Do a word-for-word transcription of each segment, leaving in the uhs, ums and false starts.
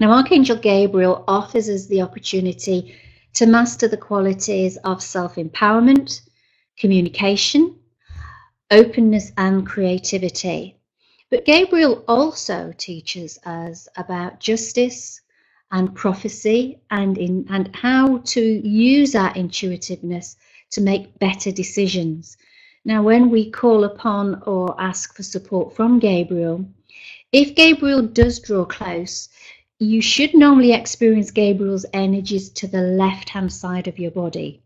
Now, Archangel Gabriel offers us the opportunity to master the qualities of self-empowerment, communication, openness and creativity. But Gabriel also teaches us about justice and prophecy and, in, and how to use our intuitiveness to make better decisions. Now, when we call upon or ask for support from Gabriel, if Gabriel does draw close, you should normally experience Gabriel's energies to the left-hand side of your body.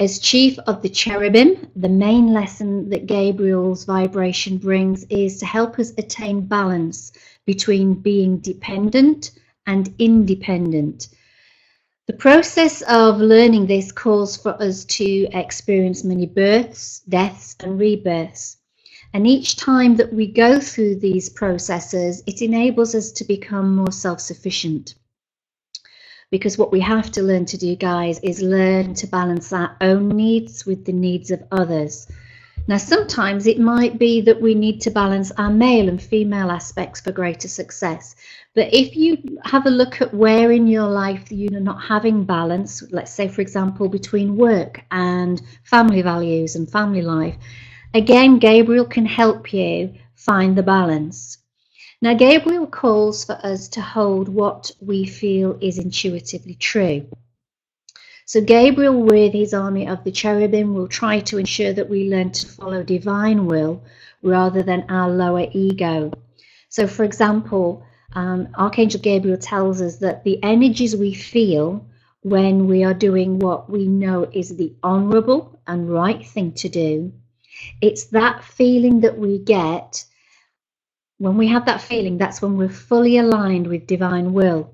As chief of the cherubim, the main lesson that Gabriel's vibration brings is to help us attain balance between being dependent and independent. The process of learning this calls for us to experience many births, deaths, and rebirths. And each time that we go through these processes, it enables us to become more self-sufficient. Because what we have to learn to do, guys, is learn to balance our own needs with the needs of others. Now, sometimes it might be that we need to balance our male and female aspects for greater success. But if you have a look at where in your life you're not having balance, let's say, for example, between work and family values and family life, again, Gabriel can help you find the balance. Now, Gabriel calls for us to hold what we feel is intuitively true. So Gabriel, with his army of the cherubim, will try to ensure that we learn to follow divine will rather than our lower ego. So, for example, um, Archangel Gabriel tells us that the energies we feel when we are doing what we know is the honorable and right thing to do, it's that feeling that we get. When we have that feeling, that's when we're fully aligned with divine will.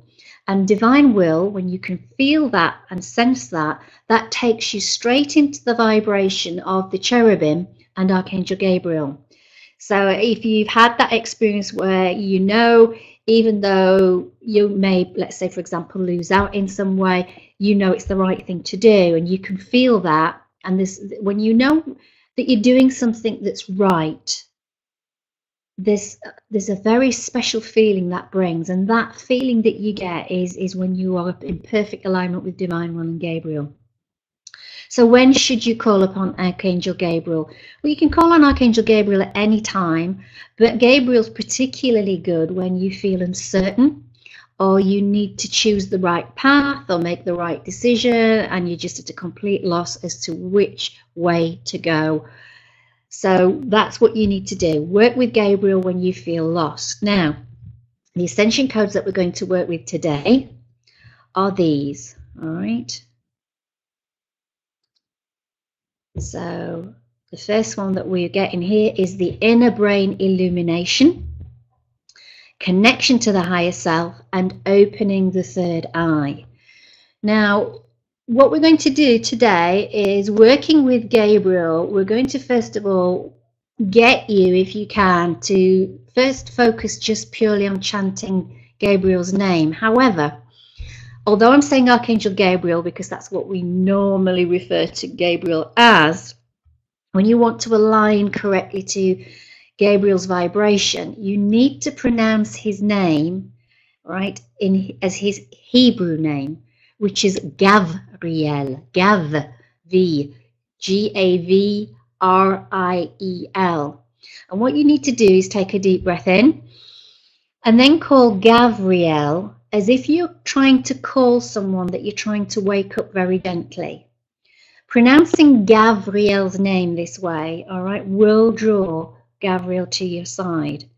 And divine will, when you can feel that and sense that, that takes you straight into the vibration of the cherubim and Archangel Gabriel. So if you've had that experience where, you know, even though you may, let's say, for example, lose out in some way, you know it's the right thing to do and you can feel that. And this, when you know that you're doing something that's right, There's, there's a very special feeling that brings, and that feeling that you get is, is when you are in perfect alignment with divine will and Gabriel. So when should you call upon Archangel Gabriel? Well, you can call on Archangel Gabriel at any time, but Gabriel's particularly good when you feel uncertain or you need to choose the right path or make the right decision and you're just at a complete loss as to which way to go. So that's what you need to do. Work with Gabriel when you feel lost. Now, the ascension codes that we're going to work with today are these. All right. So the first one that we're getting here is the inner brain illumination, connection to the higher self, and opening the third eye. Now, what we're going to do today is, working with Gabriel, we're going to first of all get you, if you can, to first focus just purely on chanting Gabriel's name. However, although I'm saying Archangel Gabriel because that's what we normally refer to Gabriel as, when you want to align correctly to Gabriel's vibration, you need to pronounce his name, right, in as his Hebrew name, which is Gavriel, Gav, V, G A V R I E L. And what you need to do is take a deep breath in and then call Gavriel as if you're trying to call someone that you're trying to wake up very gently. Pronouncing Gavriel's name this way, all right, will draw Gavriel to your side.